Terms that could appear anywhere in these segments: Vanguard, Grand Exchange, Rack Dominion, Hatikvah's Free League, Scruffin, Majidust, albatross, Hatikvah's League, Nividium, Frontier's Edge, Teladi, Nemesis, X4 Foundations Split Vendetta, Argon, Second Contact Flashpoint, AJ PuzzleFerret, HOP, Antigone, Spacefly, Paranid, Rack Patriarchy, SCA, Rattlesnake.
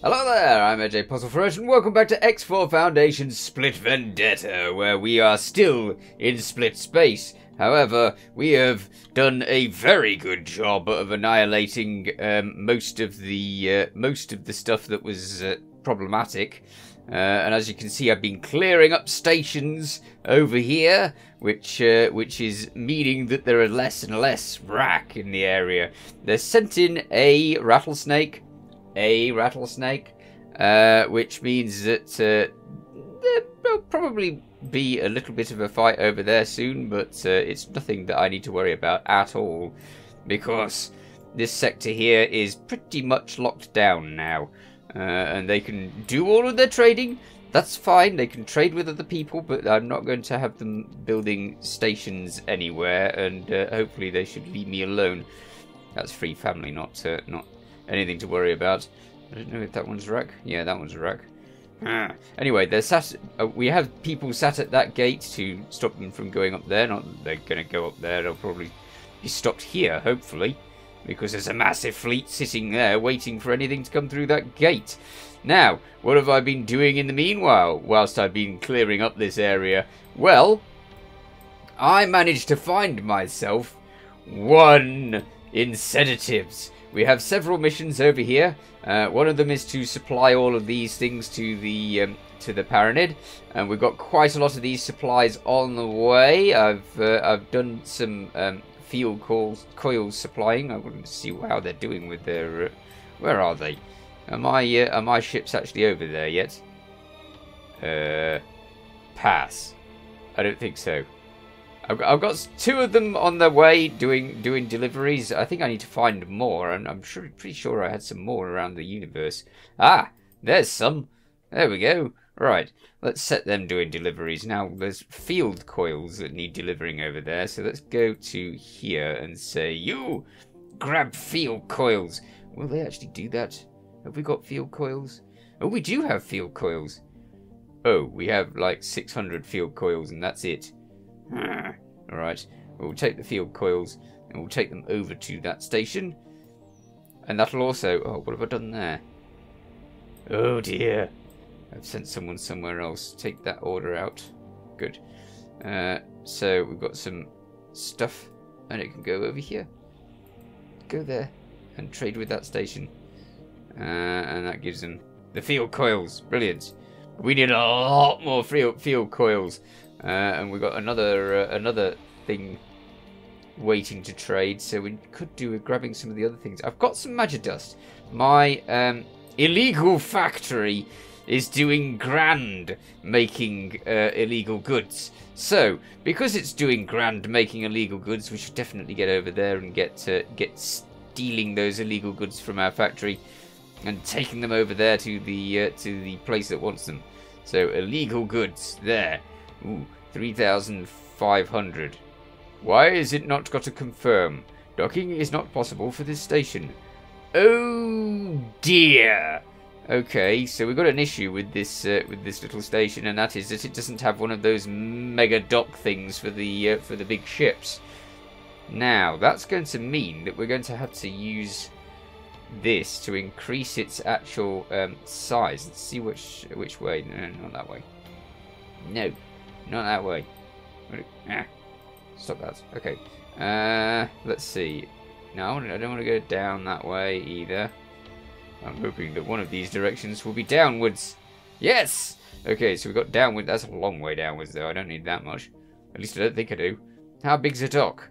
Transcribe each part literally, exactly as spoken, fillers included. Hello there, I'm A J PuzzleFerret and welcome back to X four Foundations Split Vendetta, where we are still in split space. However, we have done a very good job of annihilating um, most of the uh, most of the stuff that was uh, problematic. Uh, and as you can see, I've been clearing up stations over here, which uh, which is meaning that there are less and less rack in the area. They're sent in a rattlesnake. A rattlesnake, uh, which means that uh, there'll probably be a little bit of a fight over there soon, but uh, it's nothing that I need to worry about at all, because this sector here is pretty much locked down now, uh, and they can do all of their trading. That's fine, they can trade with other people, but I'm not going to have them building stations anywhere, and uh, hopefully they should leave me alone. That's free family, not uh, not. Anything to worry about. I don't know if that one's rack. Yeah, that one's a rack. Ah. Anyway, they're sat, uh, we have people sat at that gate to stop them from going up there. Not that they're going to go up there. They'll probably be stopped here, hopefully, because there's a massive fleet sitting there waiting for anything to come through that gate. Now, what have I been doing in the meanwhile, whilst I've been clearing up this area? Well, I managed to find myself one in sedatives. We have several missions over here. Uh, one of them is to supply all of these things to the um, to the Paranid, and we've got quite a lot of these supplies on the way. I've uh, I've done some um, field calls, coils supplying. I want to see how they're doing with their. Uh, where are they? Are my uh, are my ships actually over there yet? Uh, pass. I don't think so. I've got two of them on their way doing doing deliveries. I think I need to find more. I'm, I'm sure, pretty sure I had some more around the universe. Ah, there's some. There we go. Right, let's set them doing deliveries. Now, there's field coils that need delivering over there. So let's go to here and say, you, grab field coils. Will they actually do that? Have we got field coils? Oh, we do have field coils. Oh, we have like six hundred field coils and that's it. Alright, we'll take the field coils and we'll take them over to that station. And that'll also... Oh, what have I done there? Oh dear. I've sent someone somewhere else. Take that order out. Good. Uh, so we've got some stuff and it can go over here. Go there and trade with that station. Uh, and that gives them the field coils. Brilliant. We need a lot more field, field coils. Uh, and we've got another uh, another thing waiting to trade, so we could do with grabbing some of the other things. I've got some Majidust. My um, illegal factory is doing grand making uh, illegal goods. So, because it's doing grand making illegal goods, we should definitely get over there and get uh, get stealing those illegal goods from our factory and taking them over there to the uh, to the place that wants them. So, illegal goods there. Ooh, three thousand five hundred. Why is it not got to confirm? Docking is not possible for this station. Oh dear! Okay, so we've got an issue with this uh, with this little station, and that is that it doesn't have one of those mega dock things for the uh, for the big ships. Now that's going to mean that we're going to have to use this to increase its actual um, size. Let's see which which way. No, no, not that way. No. Not that way. Ah, stop that. Okay. Uh, let's see. No, I don't want to go down that way either. I'm hoping that one of these directions will be downwards. Yes! Okay, so we got downward. That's a long way downwards, though. I don't need that much. At least I don't think I do. How big's a dock?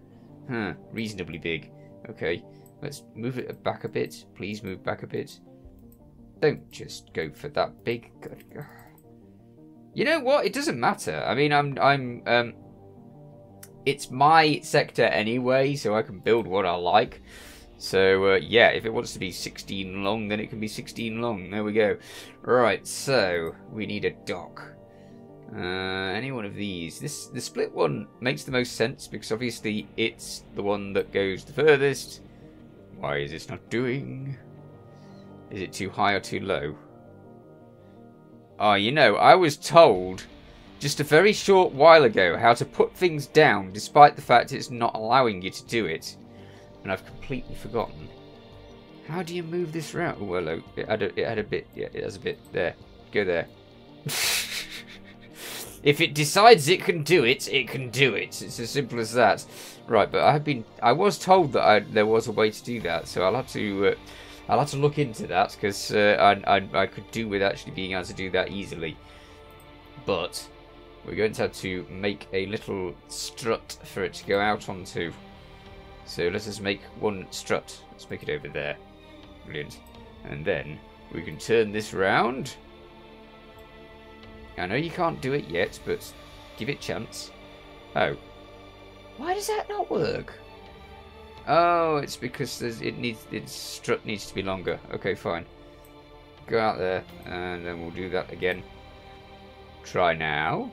Huh, reasonably big. Okay, let's move it back a bit. Please move back a bit. Don't just go for that big... God. You know what? It doesn't matter. I mean, I'm, I'm, um, it's my sector anyway, so I can build what I like. So, uh, yeah, if it wants to be sixteen long, then it can be sixteen long. There we go. Right, so we need a dock. Uh, any one of these. This, the split one makes the most sense because obviously it's the one that goes the furthest. Why is this not doing? Is it too high or too low? Oh, you know, I was told just a very short while ago how to put things down despite the fact it's not allowing you to do it. And I've completely forgotten How do you move this round? Well, it had a, it had a bit. Yeah, it has a bit. There. Go there. If it decides it can do it, it can do it. It's as simple as that. Right, but I have been. I was told that I, there was a way to do that, so I'll have to. Uh, I'll have to look into that, because uh, I, I, I could do with actually being able to do that easily. But we're going to have to make a little strut for it to go out onto. So let us make one strut. Let's make it over there. Brilliant. And then we can turn this round. I know you can't do it yet, but give it a chance. Oh. Why does that not work? Oh, it's because there's, it needs its strut needs to be longer. Okay, fine. Go out there, and then we'll do that again. Try now.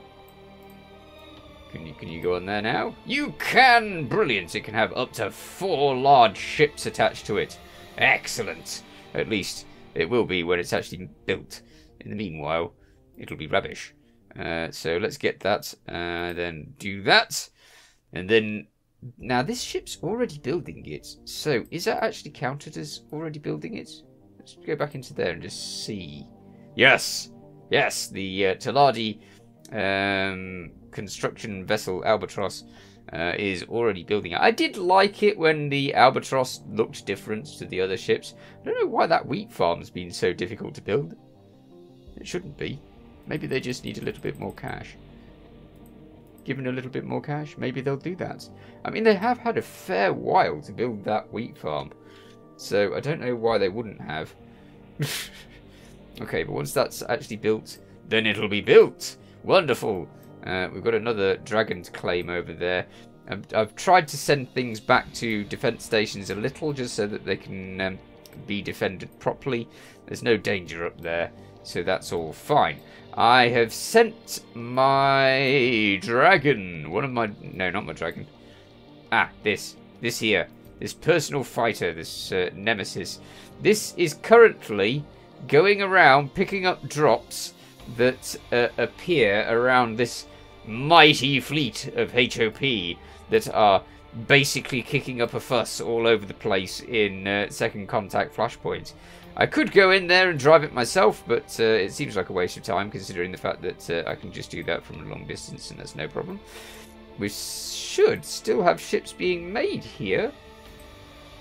Can you can you go on there now? You can! Brilliant! It can have up to four large ships attached to it. Excellent! At least it will be when it's actually built. In the meanwhile, it'll be rubbish. Uh, so let's get that, uh, then do that, and then. Now, this ship's already building it, so is that actually counted as already building it? Let's go back into there and just see. Yes! Yes, the uh, Teladi um, construction vessel Albatross uh, is already building it. I did like it when the Albatross looked different to the other ships. I don't know why that wheat farm's been so difficult to build. It shouldn't be. Maybe they just need a little bit more cash. Given a little bit more cash, maybe they'll do that. I mean, they have had a fair while to build that wheat farm, so I don't know why they wouldn't have. Okay, but once that's actually built, then it'll be built. Wonderful. Uh, we've got another dragon's claim over there. I've, I've tried to send things back to defense stations a little, just so that they can um, be defended properly. There's no danger up there, so that's all fine. I have sent my dragon, one of my, no, not my dragon, ah, this, this here, this personal fighter, this uh, Nemesis. This is currently going around picking up drops that uh, appear around this mighty fleet of H O P that are basically kicking up a fuss all over the place in uh, Second Contact Flashpoint. I could go in there and drive it myself, but uh, it seems like a waste of time, considering the fact that uh, I can just do that from a long distance, and that's no problem. We should still have ships being made here.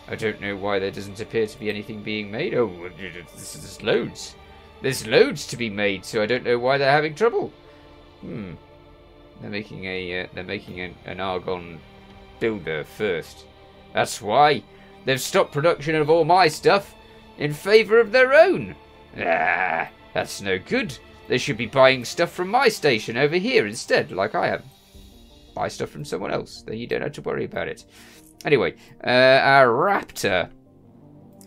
I don't know why there doesn't appear to be anything being made. Oh, there's loads. There's loads to be made, so I don't know why they're having trouble. Hmm. They're making a. Uh, they're making an, an Argon builder first. That's why they've stopped production of all my stuff. In favour of their own. Ah, that's no good. They should be buying stuff from my station over here instead, like I am. Buy stuff from someone else, then you don't have to worry about it. Anyway, uh, our Raptor,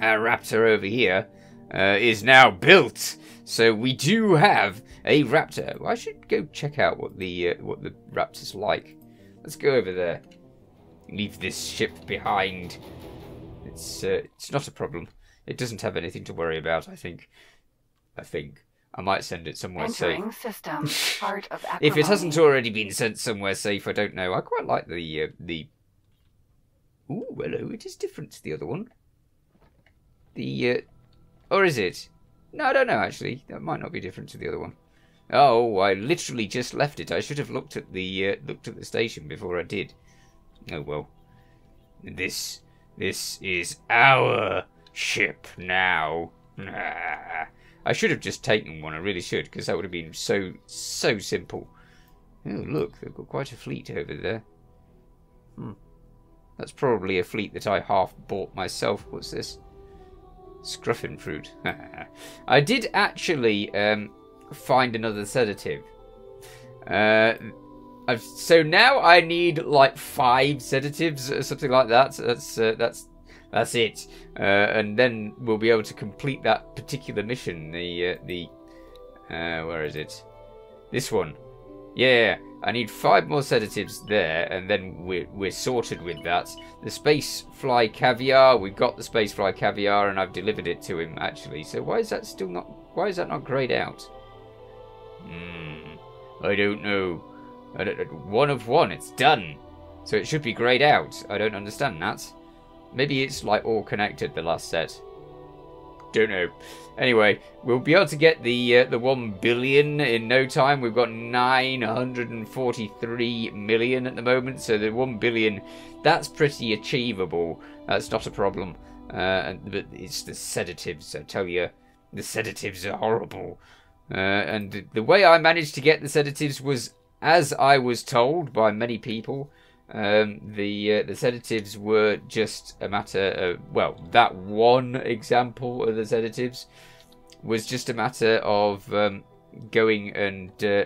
our Raptor over here, uh, is now built. So we do have a Raptor. I should go check out what the uh, what the Raptor's like. Let's go over there. Leave this ship behind. It's uh, it's not a problem. It doesn't have anything to worry about, I think. I think. I might send it somewhere Entering safe. System, part of if it hasn't already been sent somewhere safe, I don't know. I quite like the... Uh, the... Ooh, hello, it is different to the other one. The... Uh... Or is it? No, I don't know, actually. That might not be different to the other one. Oh, I literally just left it. I should have looked at the, uh, looked at the station before I did. Oh, well. This... This is our... ship now. Nah. I should have just taken one. I really should, because that would have been so so simple. Oh, look, they've got quite a fleet over there. Hmm. That's probably a fleet that I half bought myself. What's this? Scruffin fruit. I did actually um, find another sedative. Uh, I've, so now I need like five sedatives or something like that. So that's uh, that's. That's it, uh, and then we'll be able to complete that particular mission. The uh, the uh, where is it? This one. Yeah, I need five more sedatives there, and then we're we're sorted with that. The Spacefly Caviar. We got the Spacefly Caviar, and I've delivered it to him actually. So why is that still not? Why is that not grayed out? Hmm. I don't know. I don't, one of one. It's done. So it should be grayed out. I don't understand that. Maybe it's like all connected, the last set. Don't know. Anyway, we'll be able to get the uh, the one billion in no time. We've got nine hundred forty-three million at the moment, so the one billion, that's pretty achievable. That's not a problem. Uh, but it's the sedatives, I tell you. The sedatives are horrible. Uh, and the way I managed to get the sedatives was, as I was told by many people, um, the uh, the sedatives were just a matter of, well, that one example of the sedatives was just a matter of um, going and uh,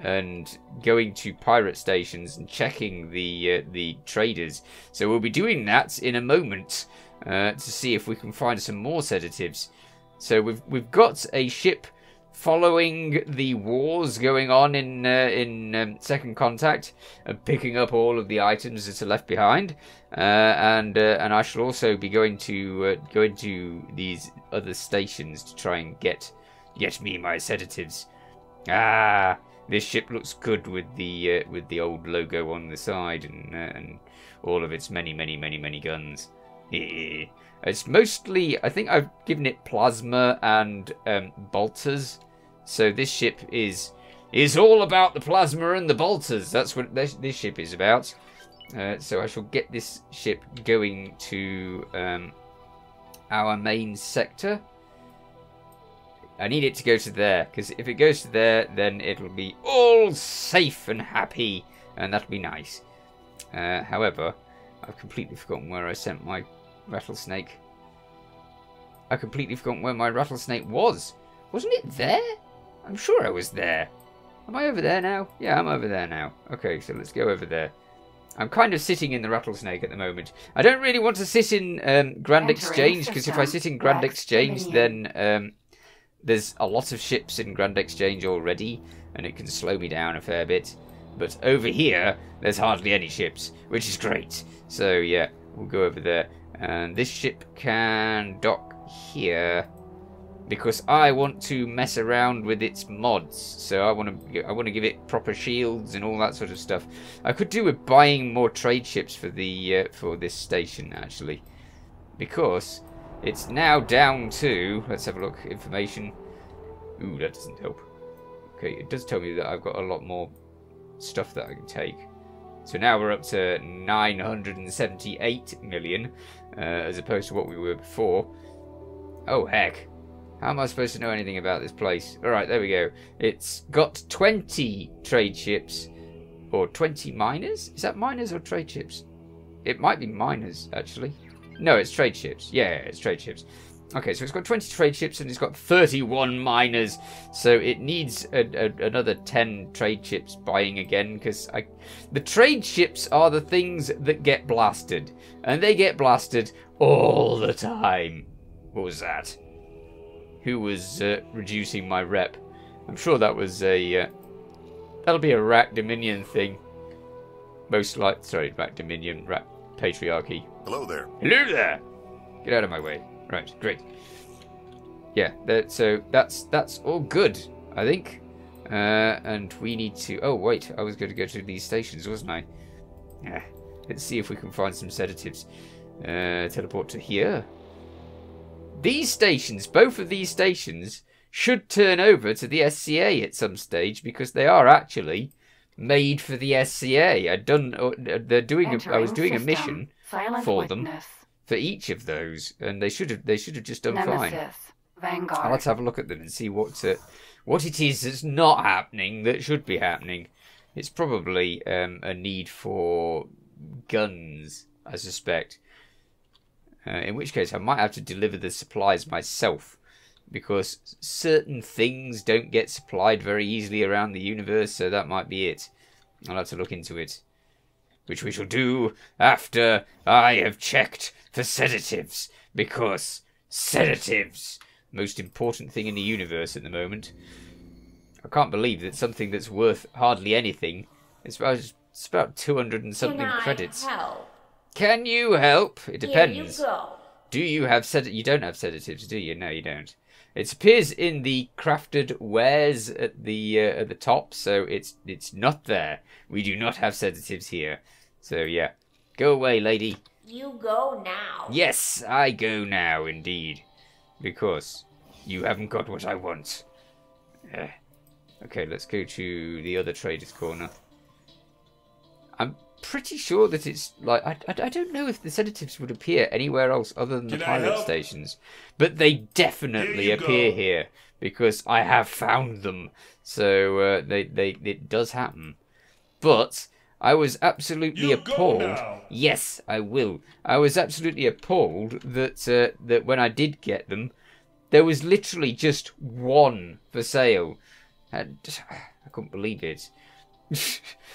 and going to pirate stations and checking the uh, the traders. So we'll be doing that in a moment uh, to see if we can find some more sedatives. So we've we've got a ship following the wars going on in uh, in um, Second Contact and picking up all of the items that are left behind, uh, and uh, and I shall also be going to uh, going to these other stations to try and get get me my sedatives. Ah, this ship looks good with the uh, with the old logo on the side and uh, and all of its many many many many guns. It's mostly, I think I've given it plasma and um, bolters. So this ship is is all about the plasma and the bolters. That's what this, this ship is about. Uh, so I shall get this ship going to um, our main sector. I need it to go to there, because if it goes to there, then it'll be all safe and happy, and that'll be nice. Uh, however, I've completely forgotten where I sent my Rattlesnake. I completely forgot where my Rattlesnake was. Wasn't it there? I'm sure I was there. Am I over there now? Yeah, I'm over there now. Okay, so let's go over there. I'm kind of sitting in the Rattlesnake at the moment. I don't really want to sit in um, Grand Exchange, because if I sit in Grand Exchange, then um, there's a lot of ships in Grand Exchange already, and it can slow me down a fair bit. But over here, there's hardly any ships, which is great. So yeah, we'll go over there. And this ship can dock here because I want to mess around with its mods. So I want to I want to give it proper shields and all that sort of stuff. I could do with buying more trade ships for the uh, for this station actually, because it's now down to, let's have a look, information. Ooh, that doesn't help. Okay, it does tell me that I've got a lot more stuff that I can take. So now we're up to nine hundred seventy-eight million, uh, as opposed to what we were before. Oh, heck. How am I supposed to know anything about this place? Alright, there we go. It's got twenty trade ships, or twenty miners? Is that miners or trade ships? It might be miners, actually. No, it's trade ships. Yeah, it's trade ships. Okay, so it's got twenty trade ships and it's got thirty-one miners, so it needs a, a, another ten trade ships buying again, because I, the trade ships are the things that get blasted, and they get blasted all the time. What was that? Who was uh, reducing my rep? I'm sure that was a... Uh, that'll be a Rack Dominion thing. Most like... Sorry, Rack Dominion, Rack Patriarchy. Hello there. Hello there! Get out of my way. Right, great. Yeah, that, so that's that's all good, I think. Uh, and we need to... Oh, wait, I was going to go to these stations, wasn't I? Yeah. Let's see if we can find some sedatives. Uh, teleport to here. These stations, both of these stations, should turn over to the S C A at some stage, because they are actually made for the S C A. I'd done, uh, they're doing a, I was doing a mission for them. For each of those, and they should have they should have just done Nemesis, fine. Vanguard. Let's have a look at them and see what uh, what it is that's not happening that should be happening. It's probably um, a need for guns, I suspect. Uh, in which case, I might have to deliver the supplies myself, because certain things don't get supplied very easily around the universe. So that might be it. I'll have to look into it, which we shall do after I have checked for sedatives, because sedatives, most important thing in the universe at the moment. I can't believe that something that's worth hardly anything, it's about, it's about two hundred and something Can credits. Help? Can you help? It depends. You do you have sed you don't have sedatives, do you? No, you don't. It appears in the crafted wares at the uh, at the top, so it's it's not there. We do not have sedatives here. So yeah, go away, lady. You go now. Yes, I go now, indeed. because you haven't got what I want. Yeah. Okay, let's go to the other traders' corner. I'm pretty sure that it's like I, I, I don't know if the sedatives would appear anywhere else other than Can the pilot stations, but they definitely here appear go. here because I have found them. So uh, they they it does happen, but I was absolutely you appalled. Yes, I will. I was absolutely appalled that uh, that when I did get them, there was literally just one for sale. And I couldn't believe it.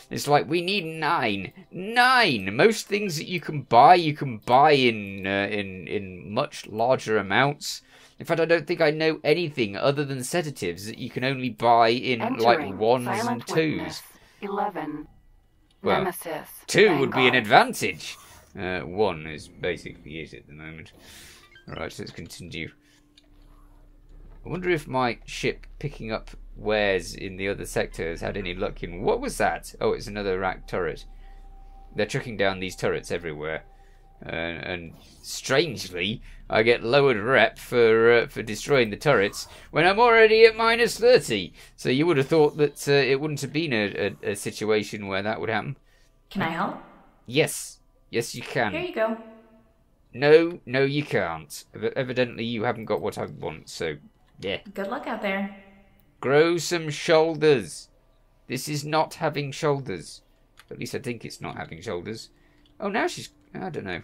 It's like, we need nine. Nine! Most things that you can buy, you can buy in, uh, in, in much larger amounts. In fact, I don't think I know anything other than sedatives that you can only buy in, Entering like, ones and twos. Witness, eleven. Well, Nemesis, two Vanguard. Would be an advantage. Uh, one is basically it at the moment. Alright, let's continue. I wonder if my ship picking up wares in the other sectors had any luck in... What was that? Oh, it's another rack turret. They're chucking down these turrets everywhere. Uh, and strangely, I get lowered rep for uh, for destroying the turrets when I'm already at minus thirty. So you would have thought that uh, it wouldn't have been a, a, a situation where that would happen. Can I help? Yes. Yes, you can. Here you go. No, no, you can't. Evidently, you haven't got what I want, so... Yeah. Good luck out there. Grow some shoulders. This is not having shoulders. At least I think it's not having shoulders. Oh, now she's... I don't know.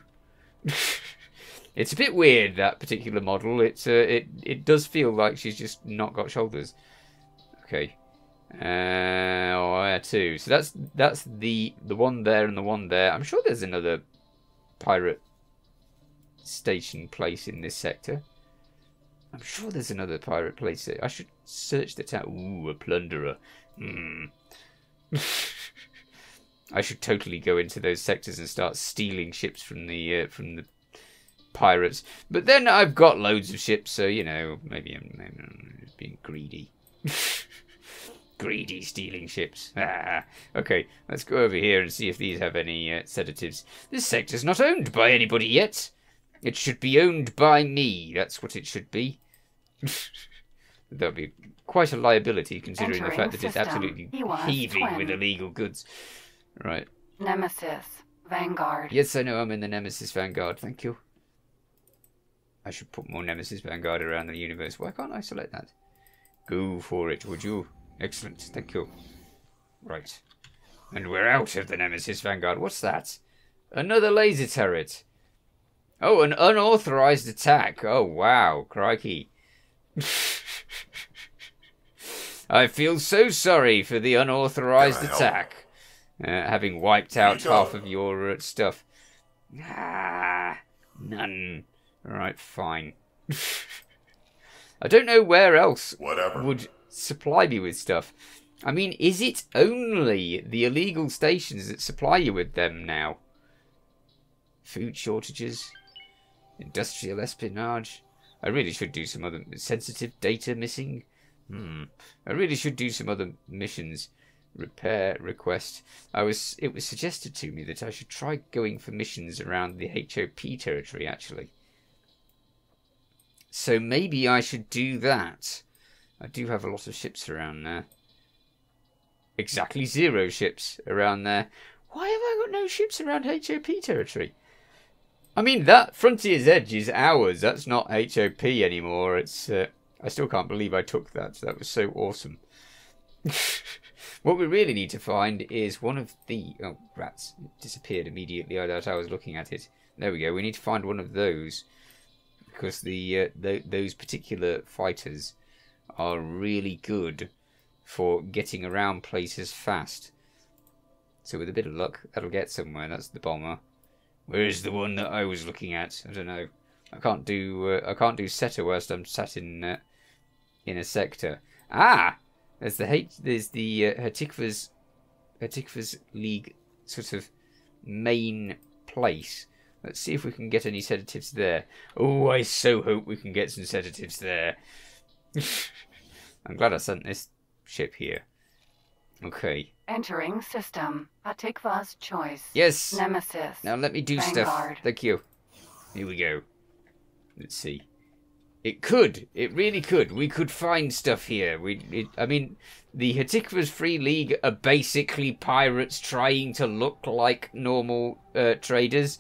It's a bit weird, that particular model. It's uh, it, it does feel like she's just not got shoulders. Okay. Uh, oh, I had two. So that's that's the, the one there and the one there. I'm sure there's another pirate station place in this sector. I'm sure there's another pirate place. I should search the town. Ooh, a plunderer. Mm. I should totally go into those sectors and start stealing ships from the uh, from the pirates. But then I've got loads of ships, so you know, maybe I'm, maybe I'm being greedy. Greedy stealing ships. Ah. Okay, let's go over here and see if these have any uh, sedatives. This sector's not owned by anybody yet. It should be owned by me. That's what it should be. That would be quite a liability, considering Entering the fact that system. It's absolutely heaving twin. With illegal goods. Right. Nemesis Vanguard. Yes, I know I'm in the Nemesis Vanguard. Thank you. I should put more Nemesis Vanguard around the universe. Why can't I select that? Go for it, would you? Excellent. Thank you. Right. And we're out of the Nemesis Vanguard. What's that? Another laser turret. Oh, an unauthorized attack. Oh, wow. Crikey. I feel so sorry for the unauthorized attack. Uh, having wiped out half of your uh, stuff. Ah, none. Alright, fine. I don't know where else Whatever. would supply me with stuff. I mean, is it only the illegal stations that supply you with them now? Food shortages... Industrial espionage. I really should do some other sensitive data missing. Hmm. I really should do some other missions. Repair request. I was. It was suggested to me that I should try going for missions around the H O P territory. Actually. So maybe I should do that. I do have a lot of ships around there. Exactly zero ships around there. Why have I got no ships around H O P territory? I mean, that Frontier's Edge is ours. That's not H O P anymore. It's. Uh, I still can't believe I took that. That was so awesome. What we really need to find is one of the... Oh, rats. It disappeared immediately. I doubt I was looking at it. There we go. We need to find one of those. Because the uh, th those particular fighters are really good for getting around places fast. So with a bit of luck, that'll get somewhere. That's the bomber. Where is the one that I was looking at? I don't know. I can't do uh, I can't do setter whilst I'm sat in uh, in a sector. Ah, there's the H there's the uh, Hatikvah's Hatikvah's League sort of main place. Let's see if we can get any sedatives there. Oh, I so hope we can get some sedatives there. I'm glad I sent this ship here. Okay. Entering system. Hatikvah's choice. Yes. Nemesis. Now let me do Vanguard. Stuff. Thank you. Here we go. Let's see. It could. It really could. We could find stuff here. We, it, I mean, the Hatikvah's Free League are basically pirates trying to look like normal uh, traders.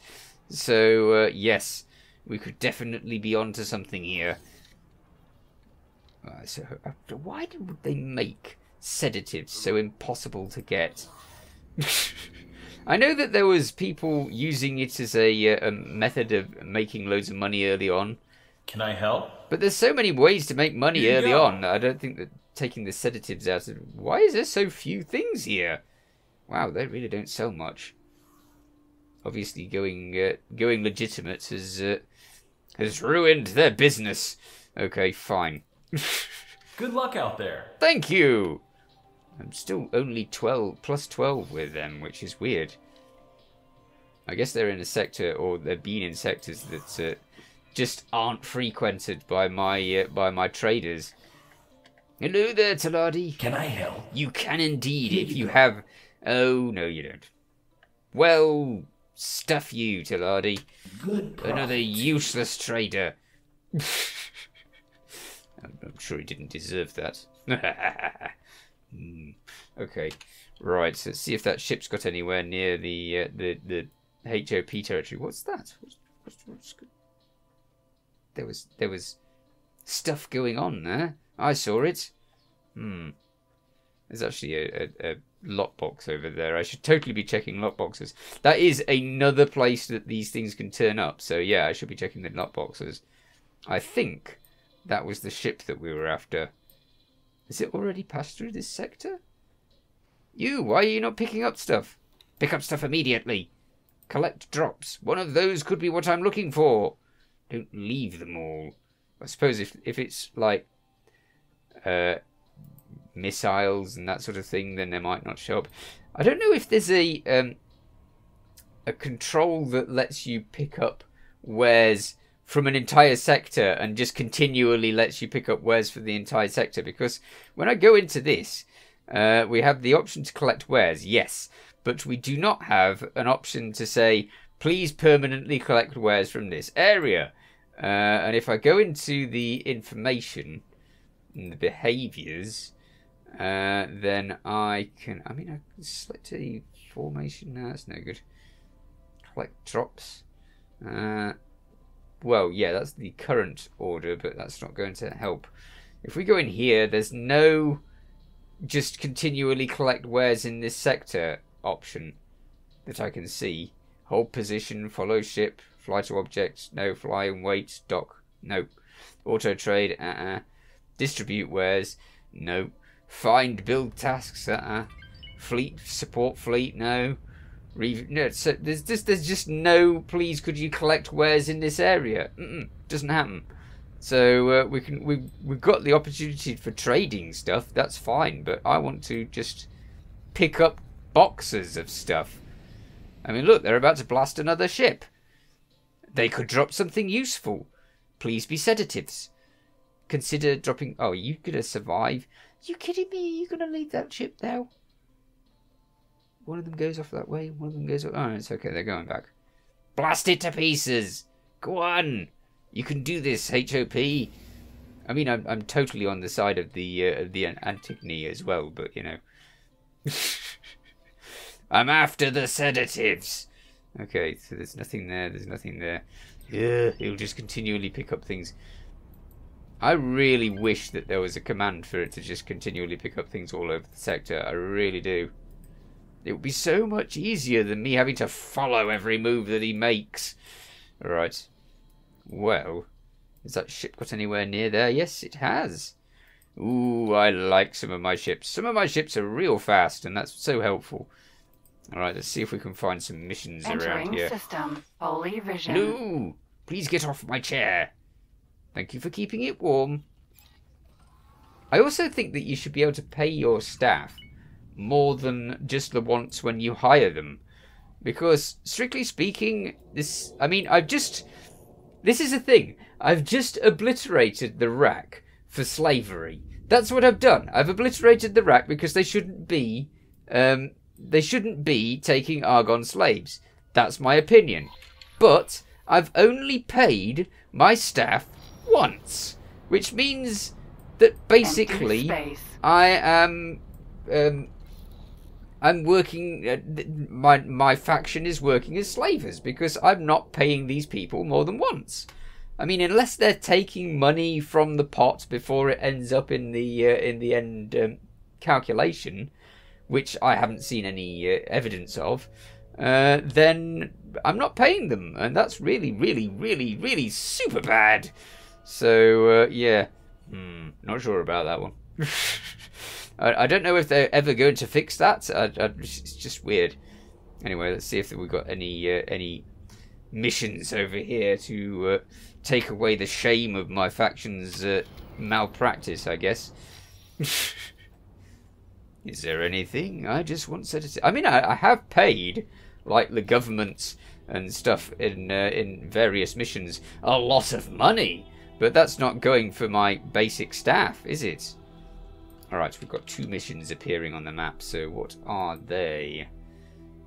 So, uh, yes, we could definitely be onto something here. Uh, so, after, why did they make sedatives so impossible to get? I know that there was people using it as a, a method of making loads of money early on. Can I help? But there's so many ways to make money early go. on. I don't think that taking the sedatives out of... Why is there so few things here? Wow, they really don't sell much. Obviously, going uh, going legitimate has uh, has ruined their business. Okay, fine. Good luck out there. Thank you. I'm still only twelve plus twelve with them, which is weird. I guess they're in a sector, or they've been in sectors that. Uh, just aren't frequented by my uh, by my traders. Hello there, Teladi. Can I help? You can indeed if you have... Oh, no, you don't. Well, stuff you, Teladi. Good profit. Another useless trader. I'm, I'm sure he didn't deserve that. Okay, right, so let's see if that ship's got anywhere near the uh, the, the H O P territory. What's that? What's, what's, what's good? There was there was stuff going on there. I saw it. Hmm. There's actually a, a, a lockbox over there. I should totally be checking lockboxes. That is another place that these things can turn up. So yeah, I should be checking the lockboxes. I think that was the ship that we were after. Has it already passed through this sector? You, why are you not picking up stuff? Pick up stuff immediately. Collect drops. One of those could be what I'm looking for. Don't leave them all. I suppose if if it's like uh, missiles and that sort of thing, then they might not show up. I don't know if there's a um, a control that lets you pick up wares from an entire sector and just continually lets you pick up wares for the entire sector. Because when I go into this, uh, we have the option to collect wares, yes, but we do not have an option to say, please permanently collect wares from this area. Uh, and if I go into the information and the behaviours, uh, then I can... I mean, I can select a formation. No, that's no good. Collect drops. Uh, well, yeah, that's the current order, but that's not going to help. If we go in here, there's no just continually collect wares in this sector option that I can see. Hold position, follow ship, fly to object, no, fly and wait, dock, no, auto trade, uh-uh, distribute wares, no, find build tasks, uh-uh, fleet, support fleet, no, Re no, so there's just, there's just no, please could you collect wares in this area, mm-mm, doesn't happen. So uh, we can, we, we've got the opportunity for trading stuff, that's fine, but I want to just pick up boxes of stuff. I mean, look, they're about to blast another ship. They could drop something useful. Please be sedatives. Consider dropping... Oh, are you going to survive? Are you kidding me? Are you going to leave that ship now? One of them goes off that way. One of them goes off... Oh, it's okay. They're going back. Blast it to pieces. Go on. You can do this, H O P. I mean, I'm, I'm totally on the side of the, uh, the Antigone as well, but, you know... I'm after the sedatives. Okay, so there's nothing there. There's nothing there. Yeah, it'll just continually pick up things. I really wish that there was a command for it to just continually pick up things all over the sector. I really do. It would be so much easier than me having to follow every move that he makes. All right. Well, has that ship got anywhere near there? Yes, it has. Ooh, I like some of my ships. Some of my ships are real fast, and that's so helpful. Alright, let's see if we can find some missions Entering around here. System, Holy Vision. No! Please get off my chair. Thank you for keeping it warm. I also think that you should be able to pay your staff more than just the once when you hire them. Because, strictly speaking, this... I mean, I've just... This is a thing. I've just obliterated the Rack for slavery. That's what I've done. I've obliterated the Rack because they shouldn't be... Um... They shouldn't be taking Argon slaves. That's my opinion. But I've only paid my staff once, which means that basically I am um, I'm working. Uh, my my faction is working as slavers because I'm not paying these people more than once. I mean, unless they're taking money from the pot before it ends up in the uh, in the end um, calculation, which I haven't seen any uh, evidence of, uh, then I'm not paying them, and that's really, really, really, really super bad. So uh, yeah, hmm, not sure about that one. I, I don't know if they're ever going to fix that. I, I, it's just weird. Anyway, let's see if we've got any uh, any missions over here to Uh, take away the shame of my faction's uh, malpractice, I guess. Is there anything? I just want to... I mean, I, I have paid, like the governments and stuff in uh, in various missions, a lot of money. But that's not going for my basic staff, is it? Alright, so we've got two missions appearing on the map, so what are they?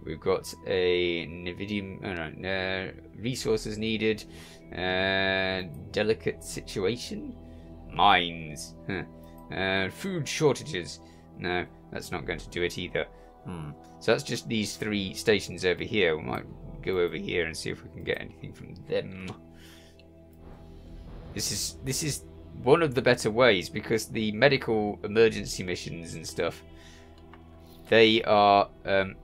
We've got a Nividium... Oh no, uh, resources needed... Uh, delicate situation, mines, huh. uh, food shortages. No, that's not going to do it either. Hmm. So that's just these three stations over here. We might go over here and see if we can get anything from them. This is this is one of the better ways because the medical emergency missions and stuff, they are um,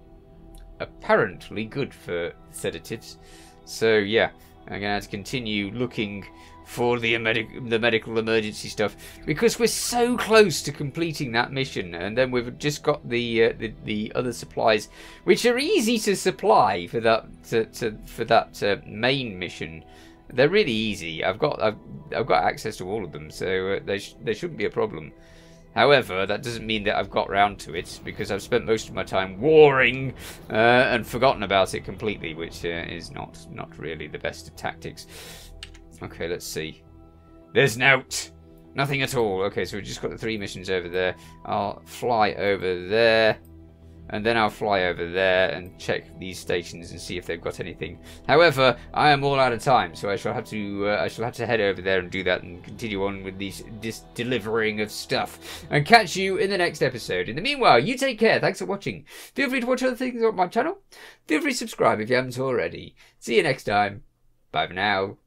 apparently good for sedatives. So yeah. I'm going to have to continue looking for the, medic the medical emergency stuff because we're so close to completing that mission, and then we've just got the uh, the, the other supplies, which are easy to supply for that to, to, for that uh, main mission. They're really easy. I've got I've, I've got access to all of them, so uh, they sh they shouldn't be a problem. However, that doesn't mean that I've got round to it because I've spent most of my time warring uh, and forgotten about it completely, which uh, is not not really the best of tactics. Okay, let's see. There's nout! Nothing at all. Okay, so we've just got the three missions over there. I'll fly over there, and then I'll fly over there and check these stations and see if they've got anything. However, I am all out of time, so I shall have to uh, I shall have to head over there and do that and continue on with these, this delivering of stuff. And catch you in the next episode. In the meanwhile, you take care. Thanks for watching. Feel free to watch other things on my channel. Feel free to subscribe if you haven't already. See you next time. Bye for now.